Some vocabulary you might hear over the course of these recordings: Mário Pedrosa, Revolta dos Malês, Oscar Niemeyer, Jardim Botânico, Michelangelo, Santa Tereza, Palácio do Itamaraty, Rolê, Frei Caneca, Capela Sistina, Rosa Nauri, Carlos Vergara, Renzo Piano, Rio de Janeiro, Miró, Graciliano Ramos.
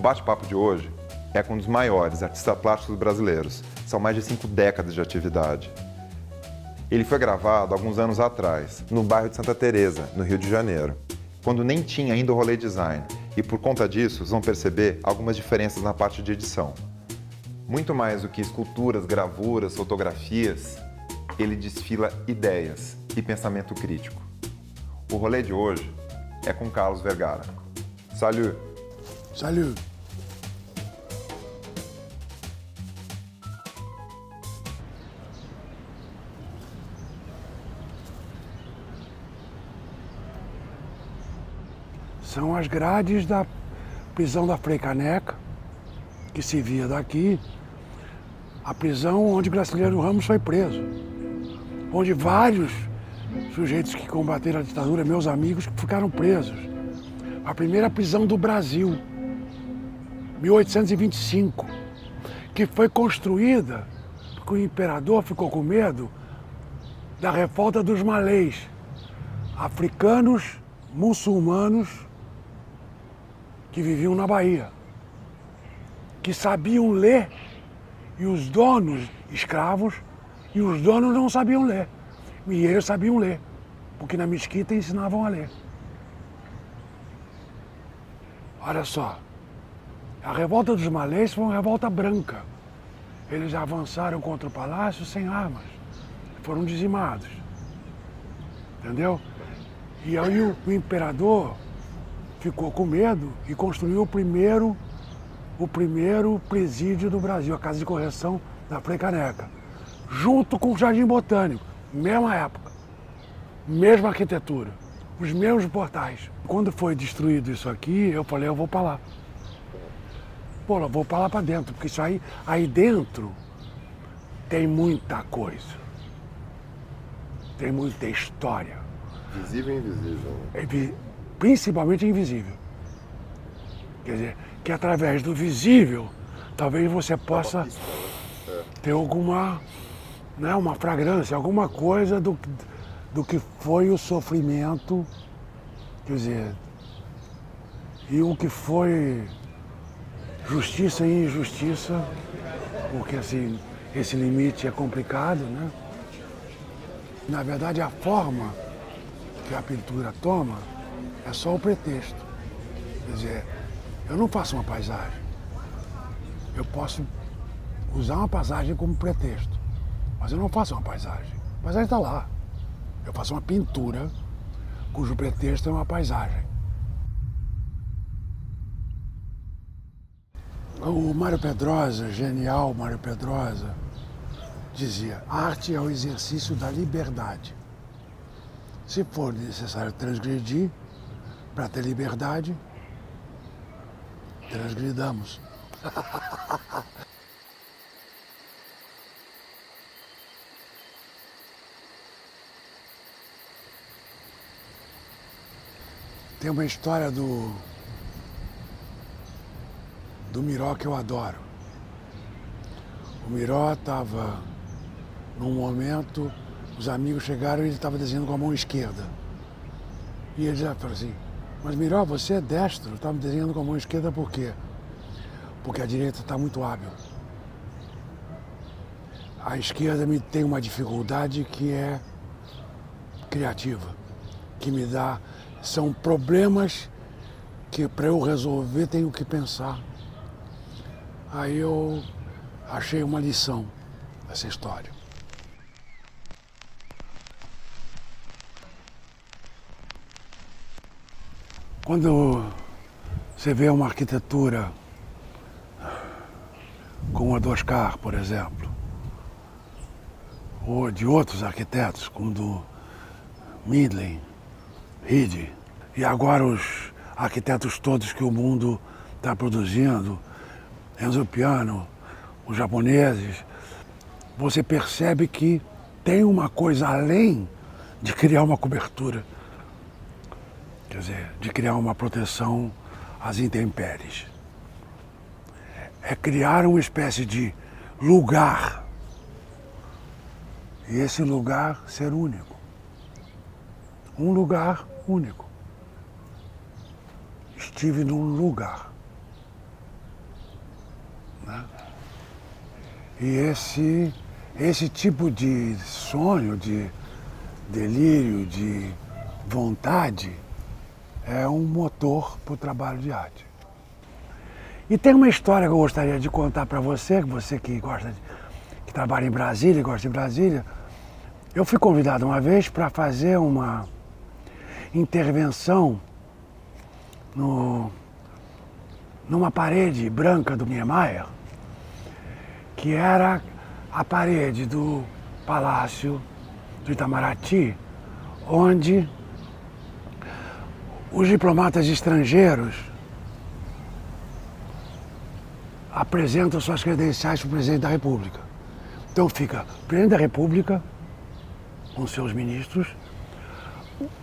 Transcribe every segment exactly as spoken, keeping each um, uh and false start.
O bate-papo de hoje é com um dos maiores artistas plásticos brasileiros. São mais de cinco décadas de atividade. Ele foi gravado alguns anos atrás, no bairro de Santa Tereza, no Rio de Janeiro, quando nem tinha ainda o Rolê Design. E por conta disso, vocês vão perceber algumas diferenças na parte de edição. Muito mais do que esculturas, gravuras, fotografias, ele desfila ideias e pensamento crítico. O rolê de hoje é com Carlos Vergara. Salut! Salut! São as grades da prisão da Frei Caneca, que se via daqui, a prisão onde Graciliano Ramos foi preso, onde vários sujeitos que combateram a ditadura, meus amigos, ficaram presos. A primeira prisão do Brasil, mil oitocentos e vinte e cinco, que foi construída porque o imperador ficou com medo da revolta dos malês, africanos, muçulmanos, que viviam na Bahia, que sabiam ler e os donos escravos e os donos não sabiam ler. E eles sabiam ler, porque na mesquita ensinavam a ler. Olha só, a revolta dos malês foi uma revolta branca. Eles avançaram contra o palácio sem armas, foram dizimados, entendeu? E aí o, o imperador ficou com medo e construiu o primeiro, o primeiro presídio do Brasil, a Casa de Correção da Frei Caneca, junto com o Jardim Botânico, mesma época, mesma arquitetura, os mesmos portais. Quando foi destruído isso aqui, eu falei, eu vou para lá. Pô, eu vou para lá para dentro, porque isso aí, aí dentro tem muita coisa, tem muita história. Visível e invisível. Principalmente invisível. Quer dizer, que através do visível, talvez você possa ter alguma, né, uma fragrância, alguma coisa do, do que foi o sofrimento, quer dizer, e o que foi justiça e injustiça, porque assim, esse limite é complicado, né? Na verdade, a forma que a pintura toma é só o pretexto. Quer dizer, eu não faço uma paisagem. Eu posso usar uma paisagem como pretexto, mas eu não faço uma paisagem. A paisagem está lá. Eu faço uma pintura cujo pretexto é uma paisagem. O Mário Pedrosa, genial Mário Pedrosa, dizia: arte é o exercício da liberdade. Se for necessário transgredir para ter liberdade, transgridamos. Tem uma história do, do Miró que eu adoro. O Miró estava num momento. Os amigos chegaram e ele estava desenhando com a mão esquerda. E ele já falou assim, mas Miró, você é destro, estava desenhando com a mão esquerda por quê? Porque a direita está muito hábil. A esquerda me tem uma dificuldade que é criativa, que me dá... São problemas que para eu resolver tenho que pensar. Aí eu achei uma lição nessa história. Quando você vê uma arquitetura como a do Oscar, por exemplo, ou de outros arquitetos, como do Midland, Reed, e agora os arquitetos todos que o mundo está produzindo, Renzo Piano, os japoneses, você percebe que tem uma coisa além de criar uma cobertura. Quer dizer, de criar uma proteção às intempéries. É criar uma espécie de lugar. E esse lugar ser único. Um lugar único. Estive num lugar. né? E esse, esse tipo de sonho, de delírio, de vontade, é um motor para o trabalho de arte. E tem uma história que eu gostaria de contar para você, você que gosta de, que trabalha em Brasília, gosta de Brasília. Eu fui convidado uma vez para fazer uma intervenção no, numa parede branca do Niemeyer, que era a parede do Palácio do Itamaraty, onde os diplomatas estrangeiros apresentam suas credenciais para o presidente da República. Então fica o presidente da República com seus ministros,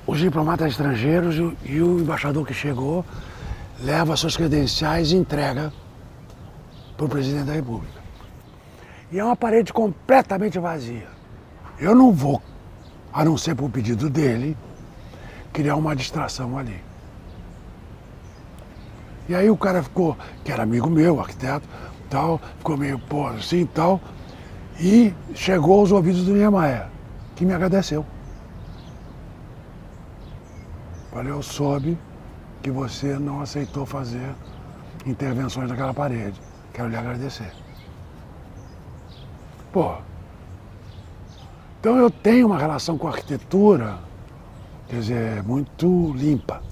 os diplomatas estrangeiros e o embaixador que chegou leva suas credenciais e entrega para o presidente da República. E é uma parede completamente vazia. Eu não vou, a não ser por pedido dele, criar uma distração ali. E aí o cara ficou, que era amigo meu, arquiteto, tal, ficou meio pô, assim e tal, e chegou aos ouvidos do Niemeyer, que me agradeceu. Falei, eu soube que você não aceitou fazer intervenções naquela parede. Quero lhe agradecer. Pô, então eu tenho uma relação com a arquitetura, quer dizer, muito limpa.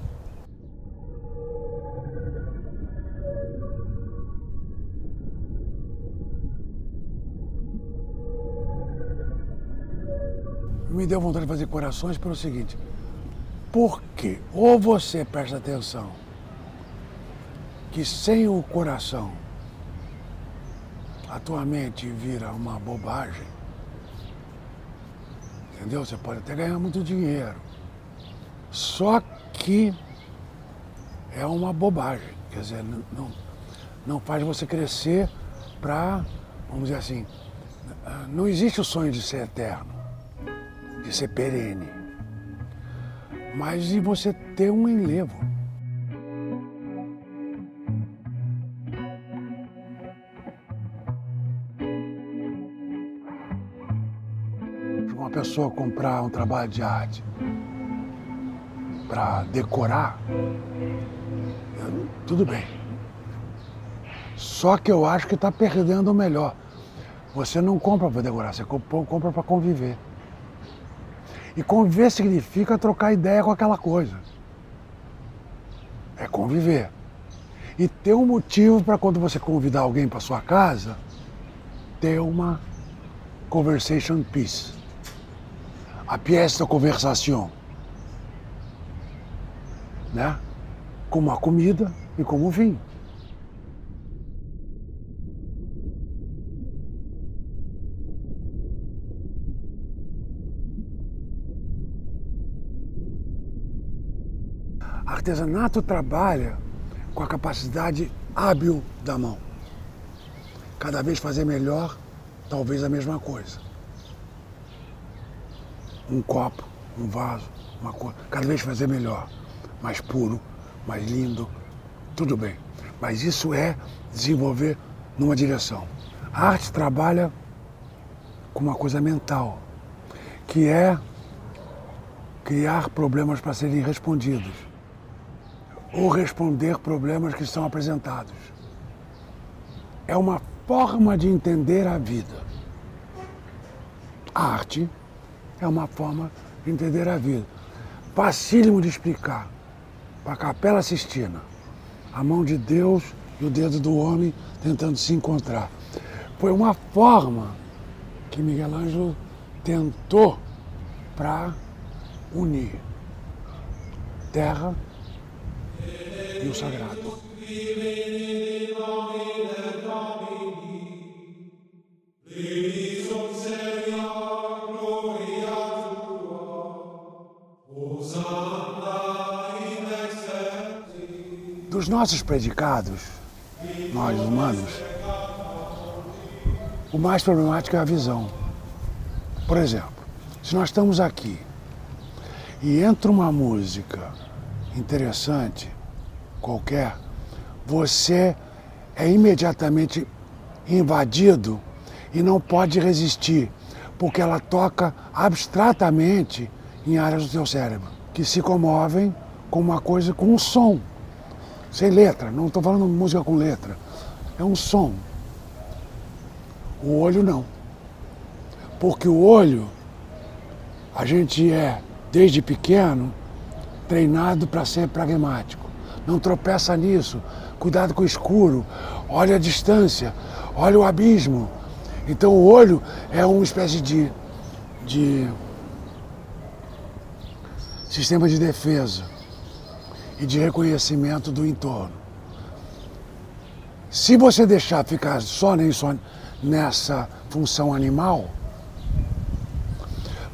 Me deu vontade de fazer corações pelo seguinte, porque ou você presta atenção que sem o coração a tua mente vira uma bobagem, entendeu? Você pode até ganhar muito dinheiro, só que é uma bobagem, quer dizer, não, não faz você crescer para, vamos dizer assim, não existe o sonho de ser eterno, de ser perene, mas de você ter um enlevo. Uma pessoa comprar um trabalho de arte para decorar, tudo bem. Só que eu acho que está perdendo o melhor. Você não compra para decorar, você compra para conviver. E conviver significa trocar ideia com aquela coisa. É conviver. E ter um motivo para quando você convidar alguém para sua casa, ter uma conversation piece. A pièce de conversation. Né? Como a comida e como o vinho. Artesanato trabalha com a capacidade hábil da mão. Cada vez fazer melhor, talvez a mesma coisa. Um copo, um vaso, uma coisa. Cada vez fazer melhor, mais puro, mais lindo, tudo bem. Mas isso é desenvolver numa direção. A arte trabalha com uma coisa mental, que é criar problemas para serem respondidos. Ou responder problemas que são apresentados. É uma forma de entender a vida. A arte é uma forma de entender a vida. Facílimo de explicar para a Capela Sistina, a mão de Deus e o dedo do homem tentando se encontrar. Foi uma forma que Michelangelo tentou para unir terra e o sagrado. Dos nossos predicados, nós humanos, o mais problemático é a visão. Por exemplo, se nós estamos aqui e entra uma música interessante, qualquer, você é imediatamente invadido e não pode resistir, porque ela toca abstratamente em áreas do seu cérebro, que se comovem com uma coisa, com um som, sem letra, não estou falando música com letra, é um som. O olho não, porque o olho, a gente é, desde pequeno, treinado para ser pragmático, não tropeça nisso, cuidado com o escuro, olha a distância, olha o abismo. Então o olho é uma espécie de, de sistema de defesa e de reconhecimento do entorno. Se você deixar ficar só nessa função animal,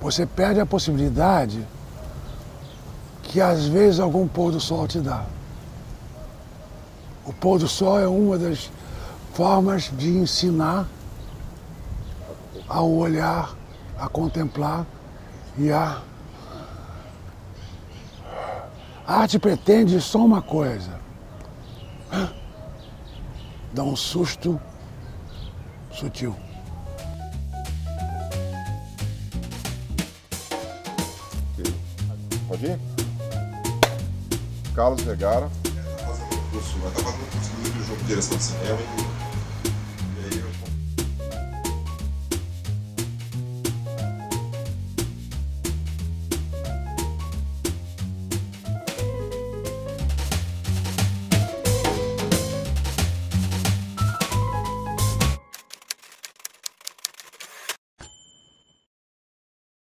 você perde a possibilidade que às vezes algum pôr do sol te dá. O pôr do sol é uma das formas de ensinar a olhar, a contemplar e a... A arte pretende só uma coisa, dá um susto sutil. Pode ir? Carlos Vergara. Vai estar fazendo um curso de direção de cinema.